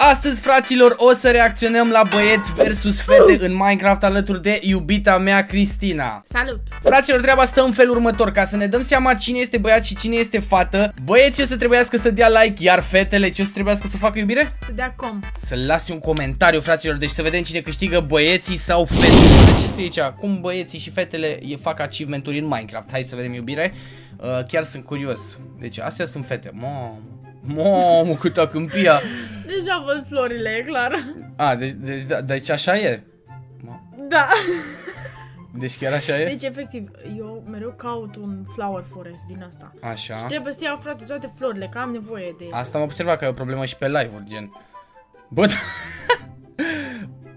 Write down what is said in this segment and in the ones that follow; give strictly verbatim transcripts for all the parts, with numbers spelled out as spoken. Astăzi, fraților, o să reacționăm la băieți versus fete în Minecraft alături de iubita mea, Cristina. Salut! Fraților, treaba stă în felul următor. Ca să ne dăm seama cine este băiat și cine este fată, băieții o să trebuiască să dea like, iar fetele ce o să trebuiască să facă, iubire? Să dea com. Să lase un comentariu, fraților, deci să vedem cine câștigă, băieții sau fetele. De ce spui aici? Cum băieții și fetele fac achievement-uri în Minecraft? Hai să vedem, iubire. Uh, chiar sunt curios. Deci, astea sunt fete. Mamă, mamă, câtă câmpia. Deja văd florile, e clar. A, deci, deci, da, deci așa e? Da. Deci chiar așa e? Deci efectiv, eu mereu caut un flower forest din asta. Așa. Și trebuie să iau, frate, toate florile, că am nevoie de... Asta am observat că e o problemă și pe live-uri, gen. Bă,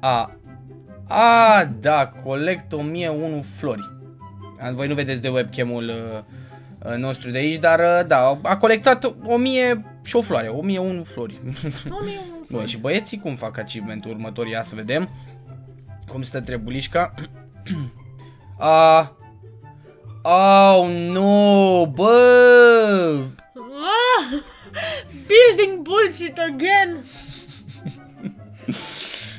A, a, da, colect o mie unu flori. Voi nu vedeți de webcam-ul uh, nostru de aici, dar uh, da, a colectat o mie... Și o floare, o mie unu flori. o mie unu flori. Și băieții cum fac achievement-ul următor? Ia să vedem cum stă trebulișca. A, au, nu, bă! Building bullshit again!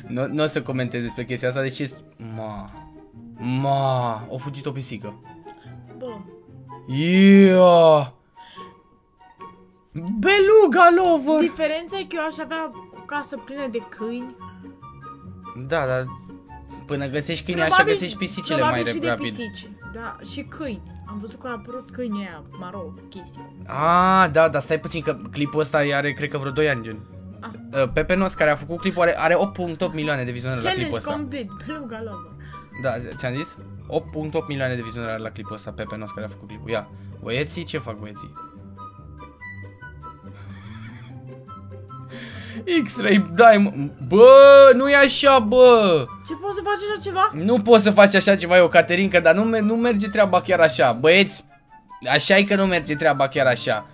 Nu, nu o să comentez despre chestia asta, deci este... Ma, ma, au fugit o pisică. Bă. Yeah. Beluga Lover! Diferența e că eu aș avea o casă plină de câini. Da, dar până găsești câini, așa găsești pisicile mai rapid. Probabil și de pisici, da, și câini. Am văzut că a apărut câinii aia, maro, chestii. Ah, da, dar stai puțin că clipul ăsta are, cred că vreo doi ani, gen. Ah. Pepe Noscare, care a făcut clipul, are, are opt virgulă opt milioane de vizionări la clipul ăsta. Challenge complet, Beluga Lover. Da, ți-am zis? opt virgulă opt milioane de vizionări are la clipul ăsta, Pepe Noscare care a făcut clipul. Ia, băieții, ce fac băieții? X-ray Diamond. Bă, nu e așa, bă. Ce, poți să faci așa ceva? Nu poți să faci așa ceva, eu, Caterinca, dar nu, nu merge treaba chiar așa. Băieți, așa e că nu merge treaba chiar așa.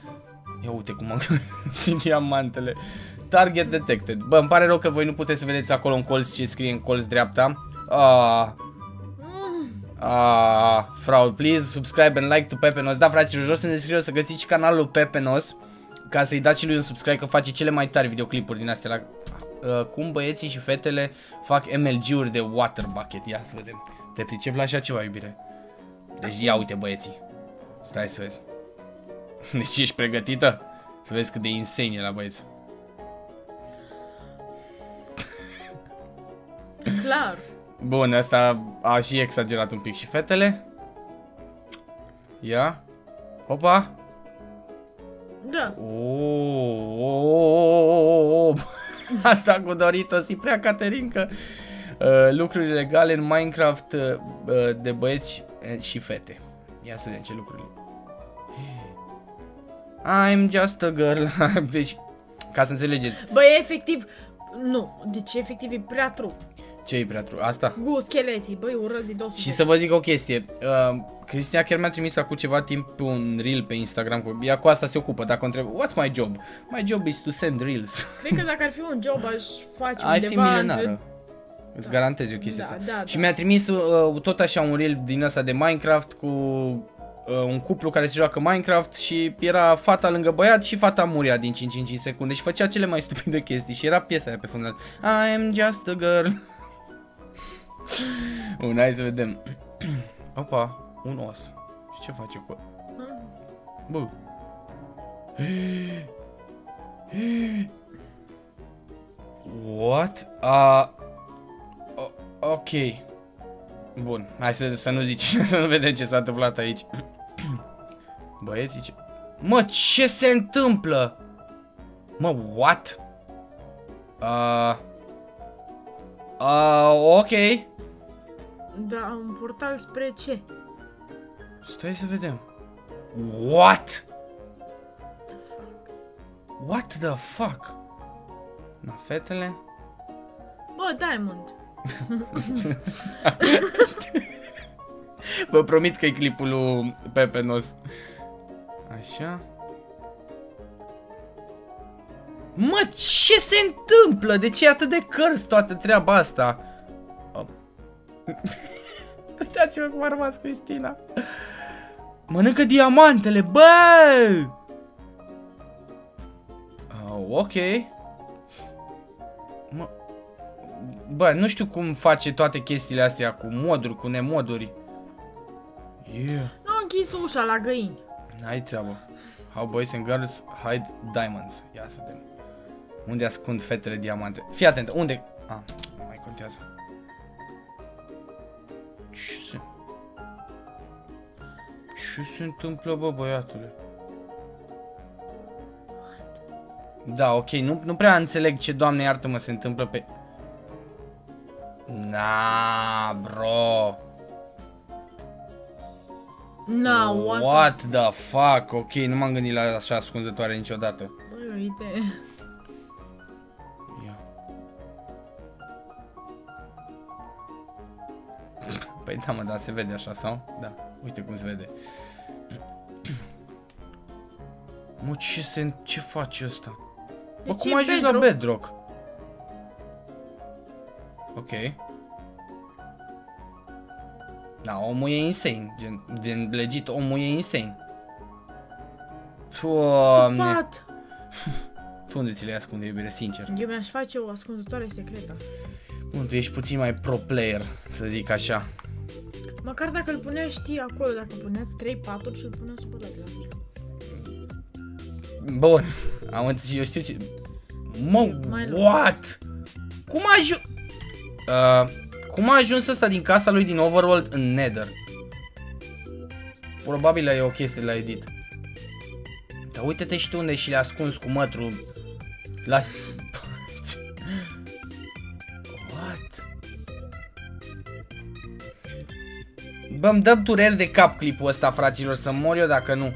Ia uite cum am găsit diamantele. Target detected. Bă, îmi pare rău că voi nu puteți să vedeți acolo în colț ce scrie în colț dreapta. Ah. Ah, fraud, please subscribe and like to Pepenos. Da, fraților, jos în descriere să găsiți și canalul Pepenos, ca să-i dați și lui un subscribe, că face cele mai tari videoclipuri din astea la uh, cum băieții și fetele fac M L G-uri de water bucket. Ia să vedem. Te pricep la așa ceva, iubire? Deci ia uite, băieții. Stai să vezi. Deci ești pregătită? Să vezi cât de insane e la băieți. Clar. Bun, asta a și exagerat un pic și fetele. Ia. Opa. Da. Oh, oh, oh, oh. Asta cu Doritos și prea Caterinca. Uh, lucruri legale în Minecraft uh, de băieți și fete. Ia să vedem ce lucruri. I'm just a girl. Deci, ca să înțelegeți. Bă, e efectiv. Nu, deci efectiv e prea trup. Ce e prea trup? Asta? Gu, scheleții, băi, urăzi de două sute. Și să vă zic o chestie. Uh, Cristina chiar mi-a trimis acum ceva timp pe un reel pe Instagram, cu... ea cu asta se ocupă, dacă întreb, what's my job? My job is to send reels. Cred că dacă ar fi un job aș face ai undeva... Ai fi milionară. Între... Îți da. Garantez eu chestia da, asta. Da, da. Și mi-a trimis uh, tot așa un reel din asta de Minecraft cu uh, un cuplu care se joacă Minecraft și era fata lângă băiat și fata muria din cinci în cinci secunde și făcea cele mai stupide chestii și era piesa aia pe fundal. I'm just a girl. Bun, hai să vedem. Opa. Un os. Și ce face cu... Bă. What? Uh, ok. Bun. Hai să, să nu zici. Să nu vedem ce s-a întâmplat aici. Băieți, ce... Mă, ce se întâmplă? Mă, what? Uh, uh, ok. Da, un portal spre ce? Stai să vedem. What? The fuck? What the fuck? Na, fetele? Bă, Diamond. Vă promit că e clipul lui Pepenos. Așa. Mă, ce se întâmplă? De ce e atât de cărți toată treaba asta? Uitați-vă cum a rămas Cristina. Mănâncă diamantele, bă! Uh, ok. Mă... Bă, nu știu cum face toate chestiile astea cu moduri, cu nemoduri. Yeah. Nu închis ușa la găini. N-ai treabă. How boys and girls hide diamonds. Ia să vedem. Unde ascund fetele diamante? Fii atentă, unde? Ah, nu mai contează. Ce se... Ce se întâmplă, bă, băiatule? Da, ok, nu, nu prea înțeleg ce, Doamne iartă-mă, se întâmplă pe... Na, bro. Na, what? What the fuck? Ok, nu m-am gândit la așa ascunzătoare niciodată. Băi, uite. Ia. Păi da, mă, da, se vede așa, sau? Da, uite cum se vede. Mă, ce se... ce face ăsta? Bă, cum ai ajuns la bedrock? Ok. Da, omul e insane. Gen, gen legit, omul e insane. Doamne. Tu unde ți le ascunde, iubire, sincer? Eu mi-aș face o ascunzătoare secretă. Bun, tu ești puțin mai pro player, să zic așa. Măcar dacă îl punea, știi, acolo. Dacă punea trei patru și îl punea supărat. Bun, am înțeles, eu știu ce... Mă, what? Cum a ajuns... Uh, cum a ajuns ăsta din casa lui din Overworld în Nether? Probabil e o chestie la edit. Dar uite-te și tu unde și le-a ascuns cu mătrul. La... What? Bă-mi dă dureri de cap clipul ăsta, fraților, să mor eu dacă nu.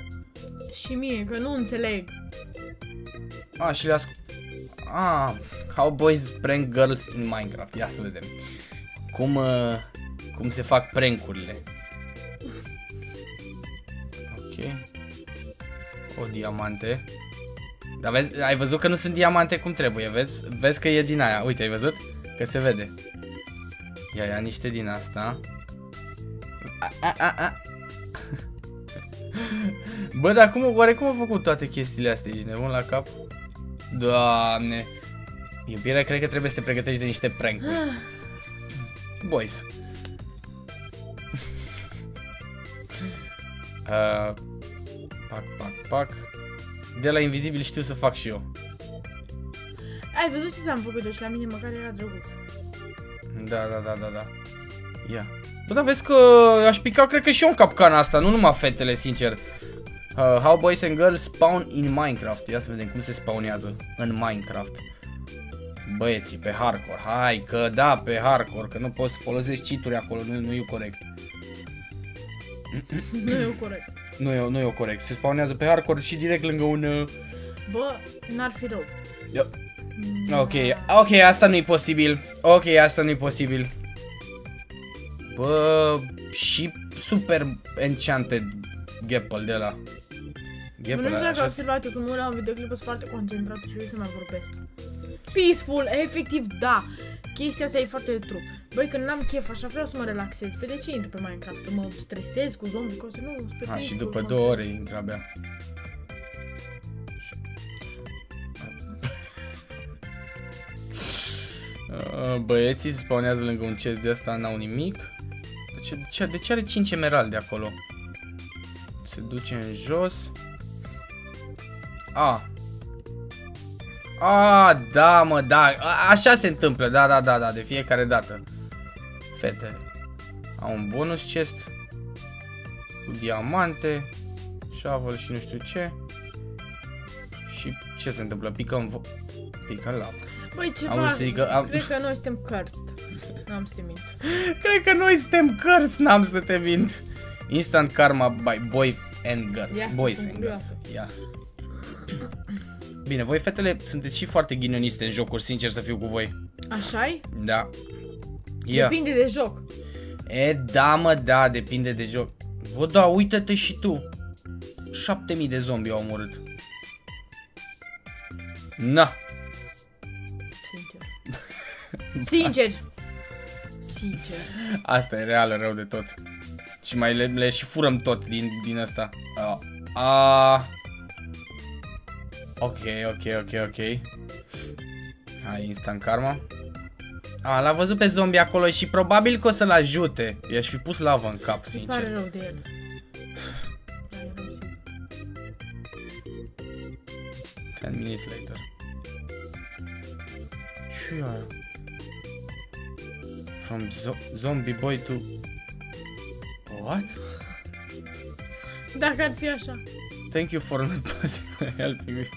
Și mie, că nu înțeleg. A, și le-a ascuns... Ah, how boys prank girls in Minecraft. Ia să vedem cum, uh, cum se fac prank-urile. Ok. O diamante. Dar vezi, ai văzut că nu sunt diamante cum trebuie, vezi? Vezi că e din aia. Uite, ai văzut? Că se vede. Ia, ia niște din asta. A, a, a, a. Bă, dar cum, oare cum au făcut toate chestiile astea? Ești nebun la cap? Doamne. Iubire, cred că trebuie să te pregătești de niște prank-uri. Boys. uh, pac, pac, pac. De la invizibil știu să fac și eu. Ai văzut ce s-am făcut, deci la mine măcar era drăguț. Da, da, da, da, da. Ia. Bă, dar vezi că aș pica, cred că și eu în capcana asta, nu numai fetele, sincer. Uh, how boys and girls spawn in Minecraft. Ia să vedem cum se spawnează în Minecraft. Băieții, pe hardcore. Hai că da, pe hardcore, că nu poți folosești cheat-uri acolo, nu, nu e corect. Nu e corect. Nu e, nu e corect. Se spawnează pe hardcore și direct lângă un... Bă, n-ar fi rău. Ok, ok, asta nu e posibil. Ok, asta nu e posibil. Bă, și super enchanted Gapple de la. Gapple nu știu că observat eu că mă la un videoclip sunt foarte concentrat și eu să mai vorbesc. Peaceful, efectiv, da. Chestia asta e foarte de trup. Băi, când n-am chef, așa vreau să mă relaxez. Pe de ce intru pe Minecraft? Să mă stresez cu zombie, că o să nu... A, și după două ore intră abia. Băieții se spawnează lângă un chest de asta, n-au nimic. De ce, de ce, de ce are cinci emeralde acolo? Se duce în jos. A. A, da, mă, da. A, așa se întâmplă, da, da, da, da, de fiecare dată. Fetele au un bonus chest cu diamante, shovel și nu știu ce. Și ce se întâmplă? Picăm, picăm la. Băi, ceva, am... cred că noi suntem cursed. N-am să te mint. Cred că noi suntem cursed, n-am să te mint. Instant karma by boy and girls. Yeah, boys and girls. Yeah. Bine, voi fetele sunteți și foarte ghinioniste în jocuri, sincer să fiu cu voi. Așa-i? Da. Yeah. Depinde de joc. E, da, mă, da, depinde de joc. Bă, da, uite-te și tu. șapte mii de zombi au omorât. Na. Sincer. Sincer. Asta e reală, rău de tot. Și mai le, le și furăm tot din, din asta. Uh, uh. Ok, ok, ok, ok. Hai, instant karma. A, l-a văzut pe zombie acolo și probabil că o să-l ajute. I-aș fi pus lava în cap, sincer. Îmi pare rău de el. ten minutes later. Și aia. From zo zombie boy to... What? Dacă ar fi așa. Thank you for not passing, helping me.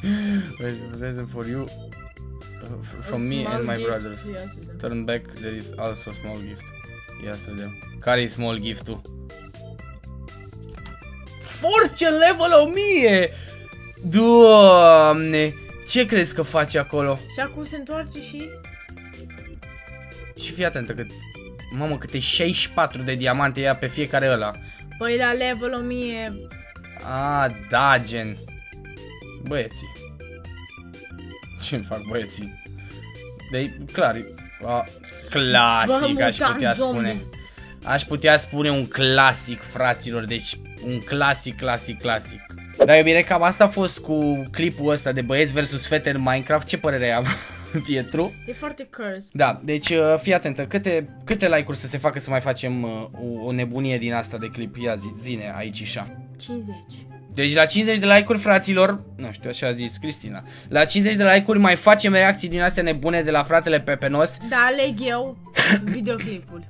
With present for you. From me and my brothers. Turn back, there is also a small gift. Ia să vedem. Care-i small gift-ul? Fortune level o mie! Doamne! Ce crezi că faci acolo? Și acum se întoarce și... Și fii atentă cât... Mamă, câte șaizeci și patru de diamante ia pe fiecare ăla. Păi la level o mie... A, da, gen... Băieții. Ce-mi fac băieții? De clar, a, clasic, aș putea spune. Aș putea spune un clasic, fraților, deci un clasic, clasic, clasic. Dar iubire, cam asta a fost cu clipul ăsta de băieți versus fete în Minecraft. Ce părere ai avut, e true? E foarte cursed. Da, deci fii atentă, câte, câte like-uri să se facă să mai facem o, o nebunie din asta de clip? Ia zi, zine aici așa. cincizeci. Deci la cincizeci de like-uri, fraților, nu știu, așa a zis Cristina. La cincizeci de like-uri mai facem reacții din astea nebune de la fratele Pepenos. Da, aleg eu videoclipul.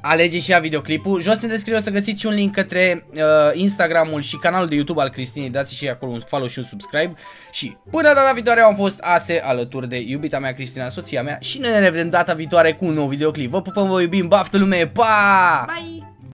Alege și ea videoclipul. Jos în descriere o să găsiți și un link către uh, Instagram-ul și canalul de YouTube al Cristinei. Dați și acolo un follow și un subscribe. Și până data viitoare am fost Ase alături de iubita mea Cristina, soția mea. Și noi ne revedem data viitoare cu un nou videoclip. Vă pupăm, vă iubim, baftă lume, pa! Bye!